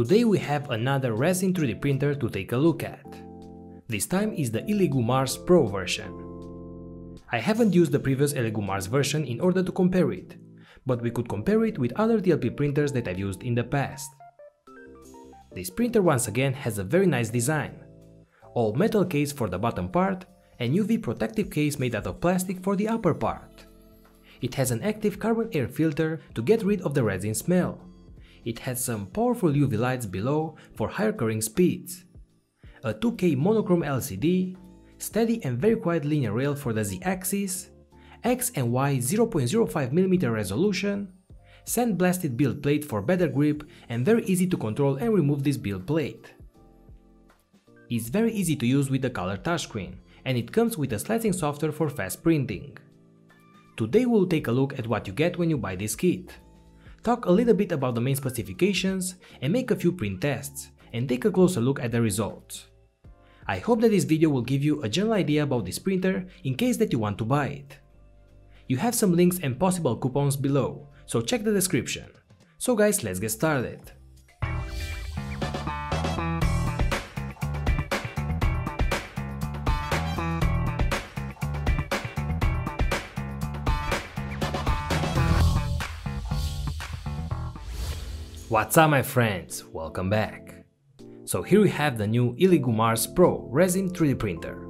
Today we have another resin 3D printer to take a look at. This time is the Elegoo Mars Pro version. I haven't used the previous Elegoo Mars version in order to compare it, but we could compare it with other DLP printers that I've used in the past. This printer once again has a very nice design. All metal case for the bottom part and UV protective case made out of plastic for the upper part. It has an active carbon air filter to get rid of the resin smell. It has some powerful UV lights below for higher current speeds. A 2K monochrome LCD, steady and very quiet linear rail for the Z-axis, X and Y 0.05mm resolution, sandblasted build plate for better grip and very easy to control and remove this build plate. It's very easy to use with the color touchscreen, and it comes with a slicing software for fast printing. Today we'll take a look at what you get when you buy this kit, talk a little bit about the main specifications and make a few print tests, and take a closer look at the results. I hope that this video will give you a general idea about this printer in case that you want to buy it. You have some links and possible coupons below, so check the description. So guys, let's get started. What's up my friends, welcome back. So here we have the new Elegoo Mars Pro resin 3D printer.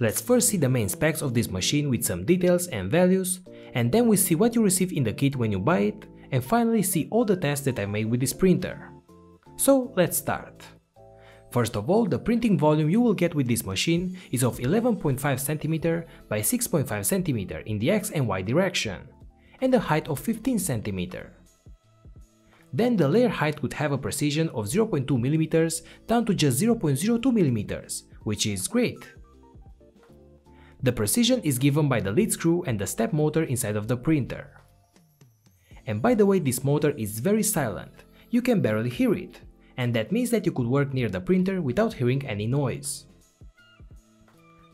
Let's first see the main specs of this machine with some details and values, and then we see what you receive in the kit when you buy it, and finally see all the tests that I made with this printer. So let's start. First of all, the printing volume you will get with this machine is of 11.5 cm by 6.5 cm in the X and Y direction, and a height of 15 cm. Then the layer height could have a precision of 0.2 mm down to just 0.02 mm, which is great. The precision is given by the lead screw and the step motor inside of the printer. And by the way, this motor is very silent, you can barely hear it, and that means that you could work near the printer without hearing any noise.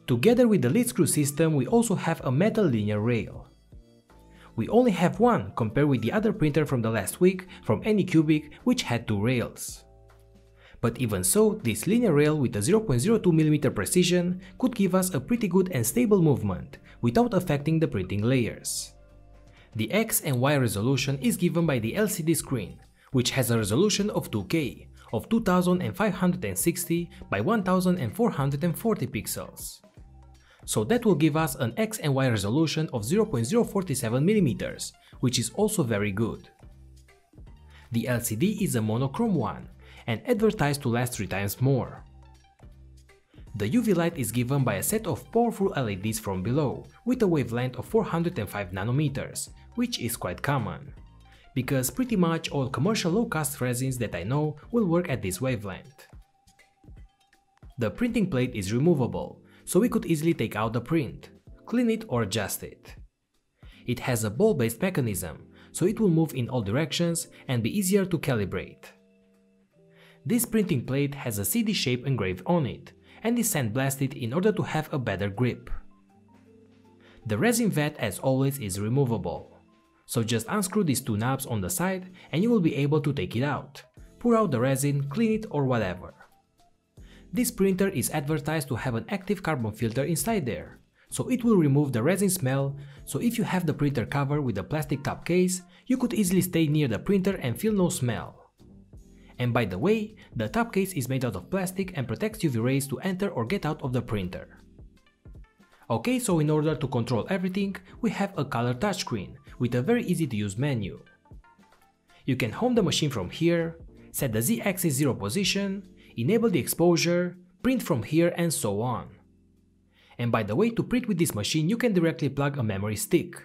Together with the lead screw system, we also have a metal linear rail. We only have one compared with the other printer from the last week from Anycubic, which had two rails. But even so, this linear rail with a 0.02mm precision could give us a pretty good and stable movement without affecting the printing layers. The X and Y resolution is given by the LCD screen, which has a resolution of 2K of 2560 by 1440 pixels. So that will give us an X and Y resolution of 0.047mm, which is also very good. The LCD is a monochrome one and advertised to last 3 times more. The UV light is given by a set of powerful LEDs from below with a wavelength of 405 nanometers, which is quite common, because pretty much all commercial low-cost resins that I know will work at this wavelength. The printing plate is removable, so we could easily take out the print, clean it or adjust it. It has a ball-based mechanism, so it will move in all directions and be easier to calibrate. This printing plate has a CD shape engraved on it and is sandblasted in order to have a better grip. The resin vat, as always, is removable, so just unscrew these two knobs on the side and you will be able to take it out, pour out the resin, clean it or whatever. This printer is advertised to have an active carbon filter inside there, so it will remove the resin smell, so if you have the printer cover with a plastic top case, you could easily stay near the printer and feel no smell. And by the way, the top case is made out of plastic and protects UV rays to enter or get out of the printer. Okay, so in order to control everything, we have a color touchscreen with a very easy to use menu. You can home the machine from here, set the Z-axis 0 position, enable the exposure, print from here and so on. And by the way, to print with this machine you can directly plug a memory stick.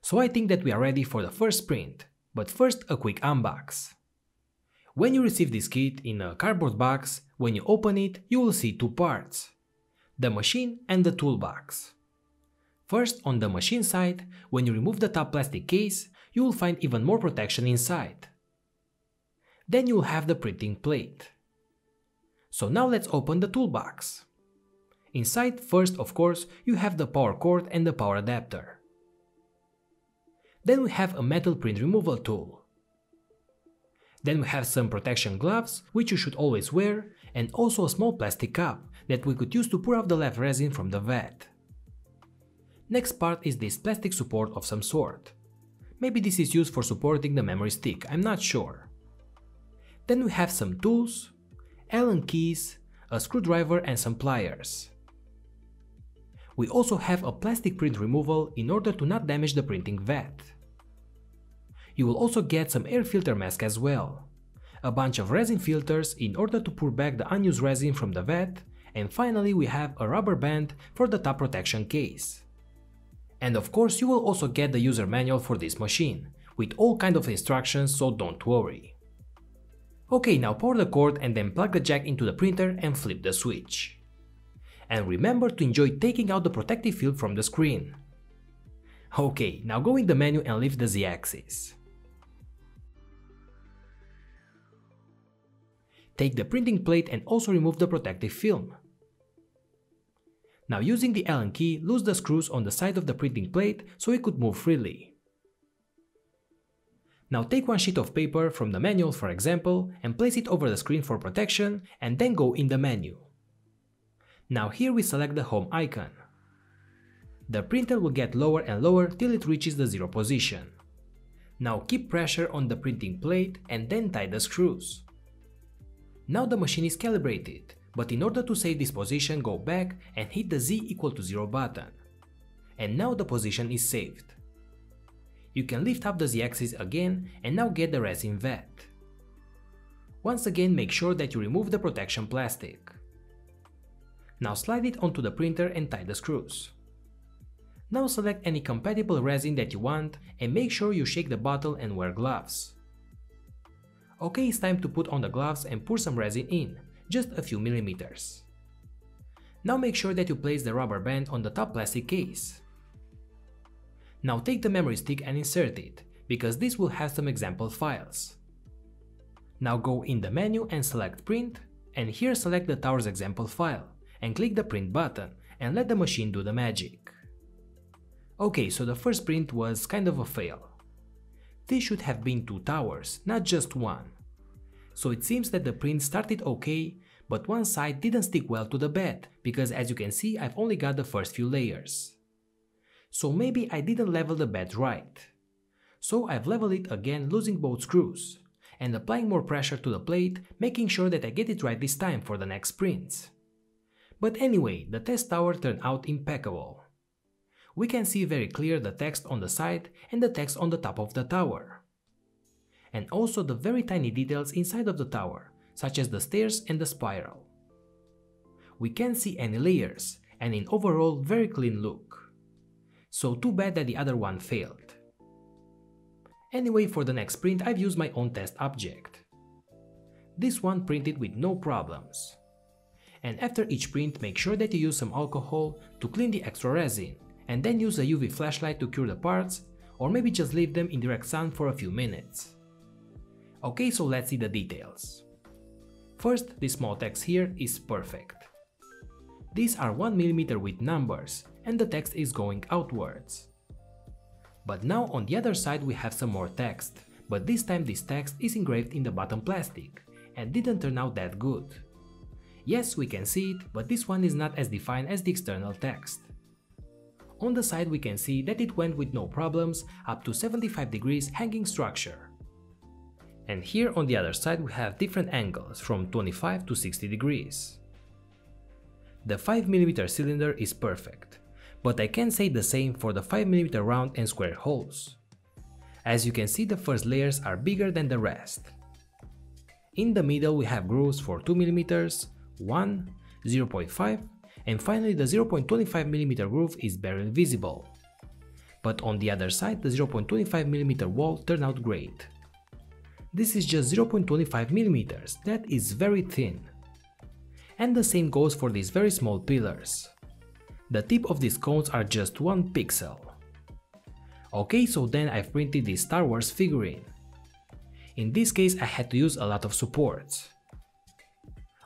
So I think that we are ready for the first print, but first a quick unbox. When you receive this kit in a cardboard box, when you open it you will see two parts: the machine and the toolbox. First, on the machine side, when you remove the top plastic case, you will find even more protection inside. Then you will have the printing plate. So now let's open the toolbox. Inside, first of course, you have the power cord and the power adapter. Then we have a metal print removal tool. Then we have some protection gloves, which you should always wear, and also a small plastic cup that we could use to pour out the left resin from the vat. Next part is this plastic support of some sort. Maybe this is used for supporting the memory stick, I'm not sure. Then we have some tools, Allen keys, a screwdriver and some pliers. We also have a plastic print removal in order to not damage the printing vat. You will also get some air filter mask as well, a bunch of resin filters in order to pour back the unused resin from the vat, and finally we have a rubber band for the top protection case. And of course you will also get the user manual for this machine, with all kinds of instructions, so don't worry. Ok, now power the cord and then plug the jack into the printer and flip the switch. And remember to enjoy taking out the protective film from the screen. Ok, now go in the menu and lift the Z-axis. Take the printing plate and also remove the protective film. Now using the Allen key, loose the screws on the side of the printing plate so it could move freely. Now take one sheet of paper from the manual, for example, and place it over the screen for protection, and then go in the menu. Now here we select the home icon. The printer will get lower and lower till it reaches the zero position. Now keep pressure on the printing plate and then tie the screws. Now the machine is calibrated, but in order to save this position, go back and hit the Z = 0 button. And now the position is saved. You can lift up the Z-axis again and now get the resin vat. Once again, make sure that you remove the protection plastic. Now slide it onto the printer and tie the screws. Now select any compatible resin that you want and make sure you shake the bottle and wear gloves. Okay, it's time to put on the gloves and pour some resin in, just a few millimeters. Now make sure that you place the rubber band on the top plastic case. Now take the memory stick and insert it, because this will have some example files. Now go in the menu and select print, and here select the Tower's example file, and click the print button, and let the machine do the magic. Okay, so the first print was kind of a fail. This should have been 2 towers, not just one. So it seems that the print started okay, but one side didn't stick well to the bed, because as you can see I've only got the first few layers. So maybe I didn't level the bed right. So I've leveled it again, losing both screws, and applying more pressure to the plate, making sure that I get it right this time for the next prints. But anyway, the test tower turned out impeccable. We can see very clear the text on the side and the text on the top of the tower. And also the very tiny details inside of the tower, such as the stairs and the spiral. We can't see any layers, and in overall very clean look. So too bad that the other one failed. Anyway, for the next print I've used my own test object. This one printed with no problems. And after each print make sure that you use some alcohol to clean the extra resin, and then use a UV flashlight to cure the parts, or maybe just leave them in direct sun for a few minutes. Ok, so let's see the details. First, this small text here is perfect. These are 1 mm with numbers, and the text is going outwards. But now on the other side we have some more text, but this time this text is engraved in the bottom plastic, and didn't turn out that good. Yes, we can see it, but this one is not as defined as the external text. On the side we can see that it went with no problems, up to 75 degrees hanging structure. And here on the other side we have different angles, from 25 to 60 degrees. The 5 mm cylinder is perfect, but I can say the same for the 5 mm round and square holes. As you can see, the first layers are bigger than the rest. In the middle we have grooves for 2 mm, 1, 0.5, and finally the 0.25 mm groove is barely visible. But on the other side the 0.25 mm wall turned out great. This is just 0.25 mm, that is very thin. And the same goes for these very small pillars. The tip of these cones are just 1 pixel. Ok, so then I've printed this Star Wars figurine. In this case I had to use a lot of supports.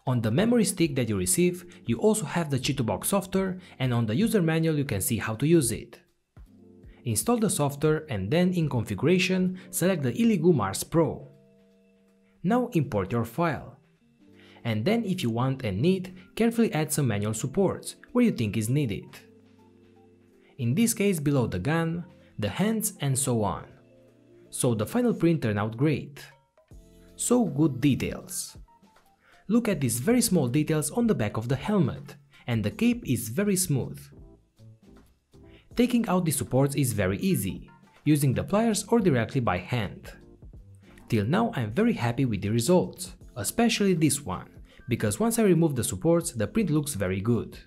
On the memory stick that you receive, you also have the Chitubox software, and on the user manual you can see how to use it. Install the software and then in configuration, select the Elegoo Mars Pro. Now import your file. And then if you want and need, carefully add some manual supports where you think is needed. In this case below the gun, the hands and so on. So the final print turned out great. So good details. Look at these very small details on the back of the helmet, and the cape is very smooth. Taking out the supports is very easy, using the pliers or directly by hand. Till now I'm very happy with the results, especially this one, because once I remove the supports the print looks very good.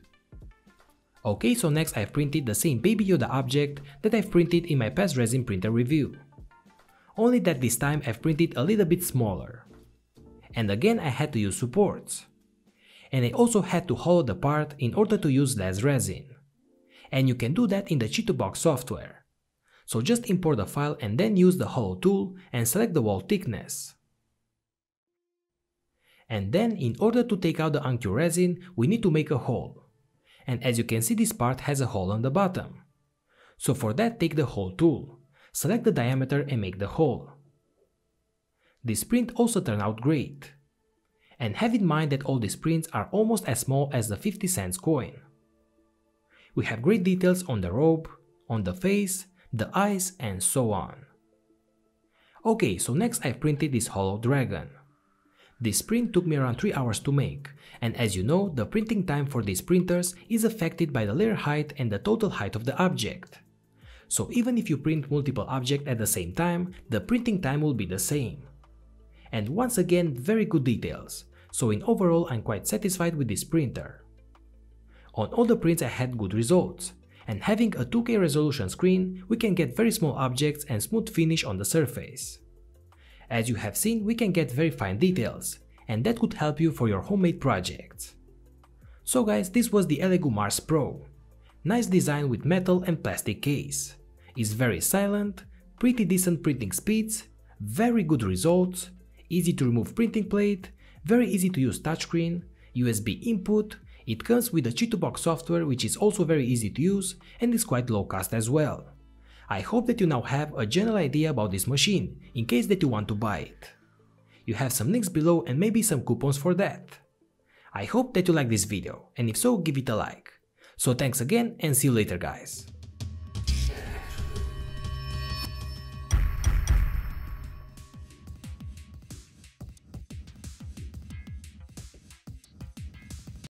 Ok, so next I've printed the same Baby Yoda object that I've printed in my past resin printer review. Only that this time I've printed a little bit smaller. And again I had to use supports. And I also had to hollow the part in order to use less resin. And you can do that in the Chitubox software. So just import the file and then use the hollow tool and select the wall thickness. And then in order to take out the uncured resin we need to make a hole. And as you can see this part has a hole on the bottom. So for that take the hole tool, select the diameter and make the hole. This print also turned out great. And have in mind that all these prints are almost as small as the 50 cents coin. We have great details on the robe, on the face, the eyes and so on. Ok, so next I've printed this hollow dragon. This print took me around 3 hours to make, and as you know, the printing time for these printers is affected by the layer height and the total height of the object. So even if you print multiple objects at the same time, the printing time will be the same. And once again, very good details, so in overall I'm quite satisfied with this printer. On all the prints I had good results, and having a 2K resolution screen, we can get very small objects and smooth finish on the surface. As you have seen, we can get very fine details, and that could help you for your homemade projects. So guys, this was the Elegoo Mars Pro. Nice design with metal and plastic case. It's very silent, pretty decent printing speeds, very good results, easy to remove printing plate, very easy to use touchscreen, USB input, it comes with the Chitubox software which is also very easy to use and is quite low cost as well. I hope that you now have a general idea about this machine, in case that you want to buy it. You have some links below and maybe some coupons for that. I hope that you like this video, and if so, give it a like. So thanks again and see you later guys.